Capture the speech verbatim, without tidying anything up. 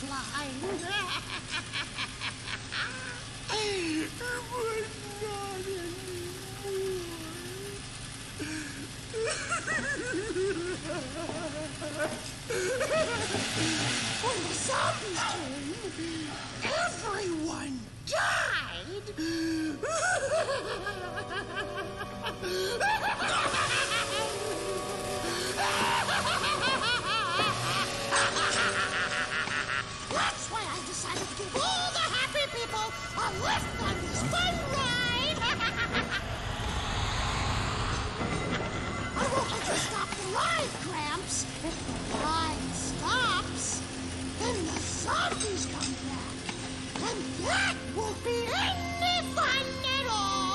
Schlein. It was not anymore. When the zombies came, everyone died. That's why I decided to give all the happy people a lift on this fun ride! I won't let you stop the ride, Gramps. If the ride stops, then the zombies come back. And that won't be any fun at all!